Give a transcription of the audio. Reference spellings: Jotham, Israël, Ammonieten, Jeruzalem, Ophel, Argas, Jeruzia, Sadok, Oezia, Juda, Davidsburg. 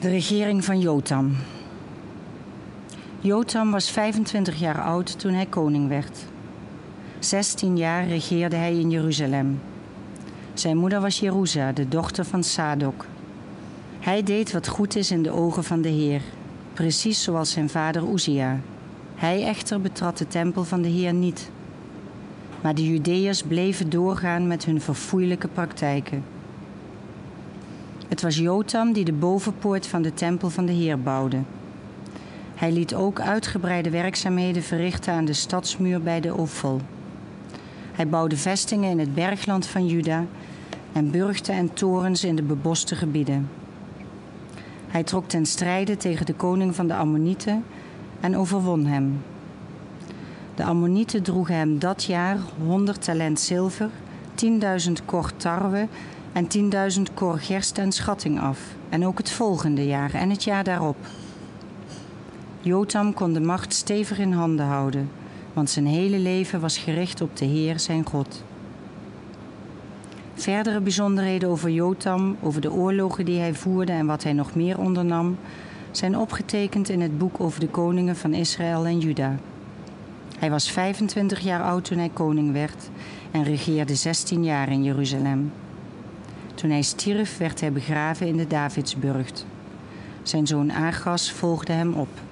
De regering van Jotham. Jotham was 25 jaar oud toen hij koning werd. 16 jaar regeerde hij in Jeruzalem. Zijn moeder was Jeruzia, de dochter van Sadok. Hij deed wat goed is in de ogen van de Heer, precies zoals zijn vader Oezia. Hij echter betrad de tempel van de Heer niet. Maar de Judeërs bleven doorgaan met hun verfoeilijke praktijken. Het was Jotham die de bovenpoort van de tempel van de Heer bouwde. Hij liet ook uitgebreide werkzaamheden verrichten aan de stadsmuur bij de Ophel. Hij bouwde vestingen in het bergland van Juda en burchten en torens in de beboste gebieden. Hij trok ten strijde tegen de koning van de Ammonieten en overwon hem. De Ammonieten droegen hem dat jaar 100 talent zilver, 10.000 kor tarwe en 10.000 kor gerst en schatting af. En ook het volgende jaar en het jaar daarop. Jotham kon de macht stevig in handen houden, want zijn hele leven was gericht op de Heer zijn God. Verdere bijzonderheden over Jotham, over de oorlogen die hij voerde en wat hij nog meer ondernam, zijn opgetekend in het boek over de koningen van Israël en Juda. Hij was 25 jaar oud toen hij koning werd en regeerde 16 jaar in Jeruzalem. Toen hij stierf werd hij begraven in de Davidsburg. Zijn zoon Argas volgde hem op.